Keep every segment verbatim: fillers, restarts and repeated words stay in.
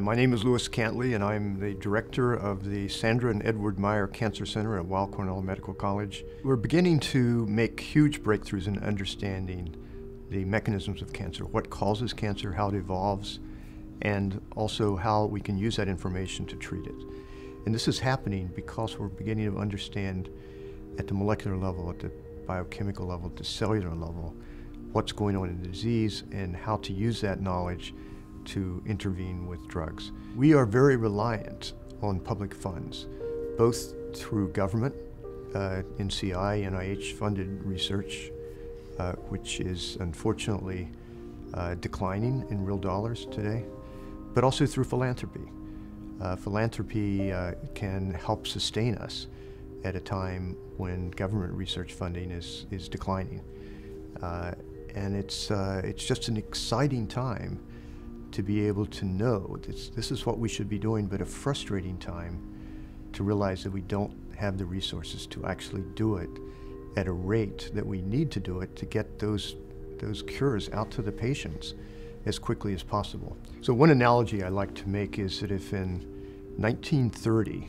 And my name is Lewis Cantley, and I'm the director of the Sandra and Edward Meyer Cancer Center at Weill Cornell Medical College. We're beginning to make huge breakthroughs in understanding the mechanisms of cancer, what causes cancer, how it evolves, and also how we can use that information to treat it. And this is happening because we're beginning to understand at the molecular level, at the biochemical level, at the cellular level, what's going on in the disease and how to use that knowledge to intervene with drugs. We are very reliant on public funds, both through government, uh, N C I, N I H funded research, uh, which is unfortunately uh, declining in real dollars today, but also through philanthropy. Uh, philanthropy uh, can help sustain us at a time when government research funding is, is declining. Uh, and it's, uh, it's just an exciting time to be able to know this, this is what we should be doing, but a frustrating time to realize that we don't have the resources to actually do it at a rate that we need to do it to get those, those cures out to the patients as quickly as possible. So one analogy I like to make is that if in nineteen thirty,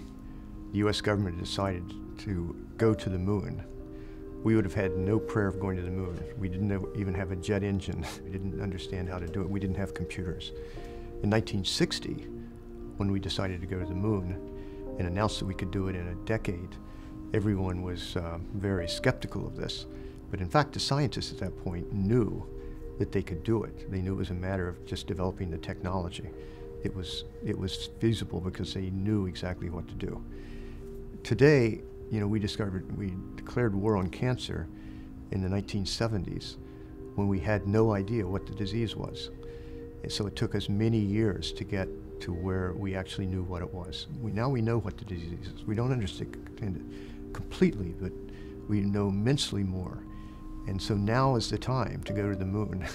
the U S government decided to go to the moon, we would have had no prayer of going to the moon. We didn't even have a jet engine. We didn't understand how to do it. We didn't have computers. In nineteen sixty, when we decided to go to the moon and announced that we could do it in a decade, everyone was uh, very skeptical of this. But in fact, the scientists at that point knew that they could do it. They knew it was a matter of just developing the technology. It was, it was feasible because they knew exactly what to do. Today, you know, we discovered, we declared war on cancer in the nineteen seventies when we had no idea what the disease was. And so it took us many years to get to where we actually knew what it was. We, now we know what the disease is. We don't understand it completely, but we know immensely more. And so now is the time to go to the moon.